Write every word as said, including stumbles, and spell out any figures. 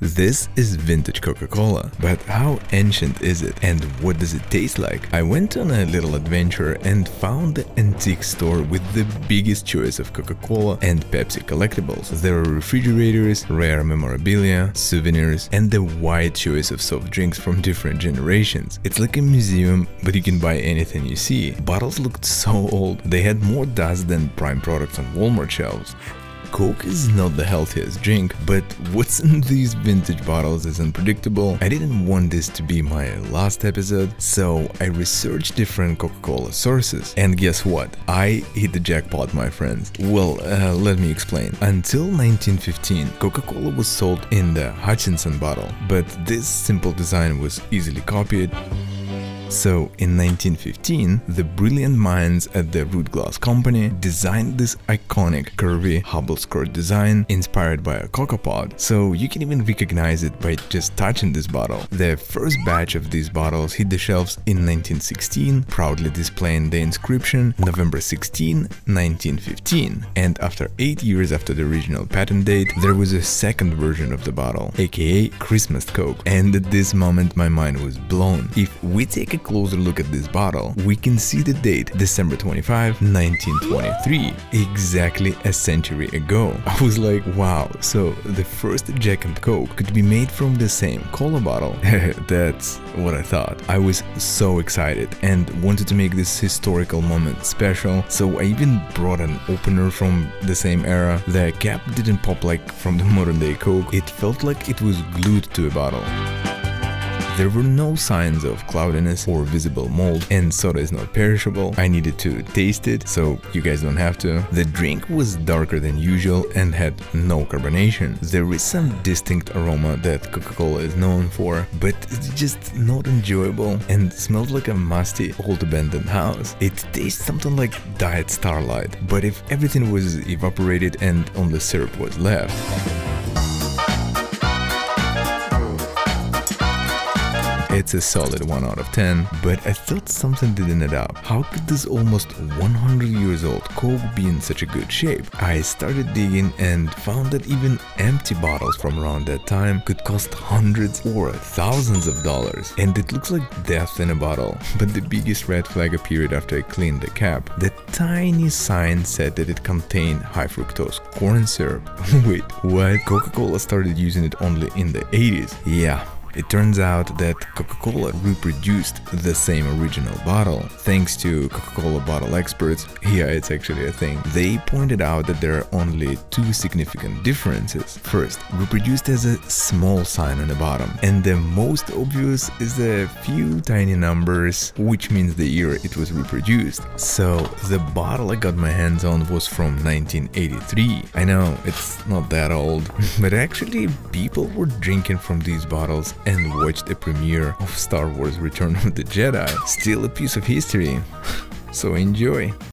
This is vintage Coca-Cola, but how ancient is it and what does it taste like? I went on a little adventure and found the antique store with the biggest choice of Coca-Cola and Pepsi collectibles. There are refrigerators, rare memorabilia, souvenirs, and the wide choice of soft drinks from different generations. It's like a museum, but you can buy anything you see. Bottles looked so old, they had more dust than prime products on Walmart shelves. Coke is not the healthiest drink, but what's in these vintage bottles is unpredictable. I didn't want this to be my last episode, so I researched different Coca-Cola sources. And guess what? I hit the jackpot, my friends. Well, uh, let me explain. Until nineteen fifteen, Coca-Cola was sold in the Hutchinson bottle, but this simple design was easily copied. So, in nineteen fifteen, the brilliant minds at the Root Glass Company designed this iconic curvy Hubble skirt design inspired by a Coca pod, so you can even recognize it by just touching this bottle. The first batch of these bottles hit the shelves in nineteen sixteen, proudly displaying the inscription November sixteenth, nineteen fifteen. And after eight years after the original patent date, there was a second version of the bottle, aka Christmas Coke. And at this moment my mind was blown. If we take a closer look at this bottle, we can see the date December twenty-fifth, nineteen twenty-three, exactly a century ago. I was like, wow, so the first Jack and Coke could be made from the same cola bottle. That's what I thought. I was so excited and wanted to make this historical moment special, so I even brought an opener from the same era. The cap didn't pop like from the modern day Coke, it felt like it was glued to a bottle. There were no signs of cloudiness or visible mold, and soda is not perishable. I needed to taste it, so you guys don't have to. The drink was darker than usual and had no carbonation. There is some distinct aroma that Coca-Cola is known for, but it's just not enjoyable and smells like a musty old abandoned house. It tastes something like Diet Starlight, but if everything was evaporated and only syrup was left. It's a solid one out of ten, but I thought something didn't add up. How could this almost one hundred years old Coke be in such a good shape? I started digging and found that even empty bottles from around that time could cost hundreds or thousands of dollars. And it looks like death in a bottle. But the biggest red flag appeared after I cleaned the cap. The tiny sign said that it contained high fructose corn syrup. Wait, what? Coca-Cola started using it only in the eighties? Yeah. It turns out that Coca-Cola reproduced the same original bottle. Thanks to Coca-Cola bottle experts, yeah, it's actually a thing, they pointed out that there are only two significant differences. First, reproduced as a small sign on the bottom, and the most obvious is a few tiny numbers, which means the year it was reproduced. So, the bottle I got my hands on was from nineteen eighty-three. I know, it's not that old, but actually people were drinking from these bottles and watched the premiere of Star Wars Return of the Jedi. Still a piece of history, so enjoy!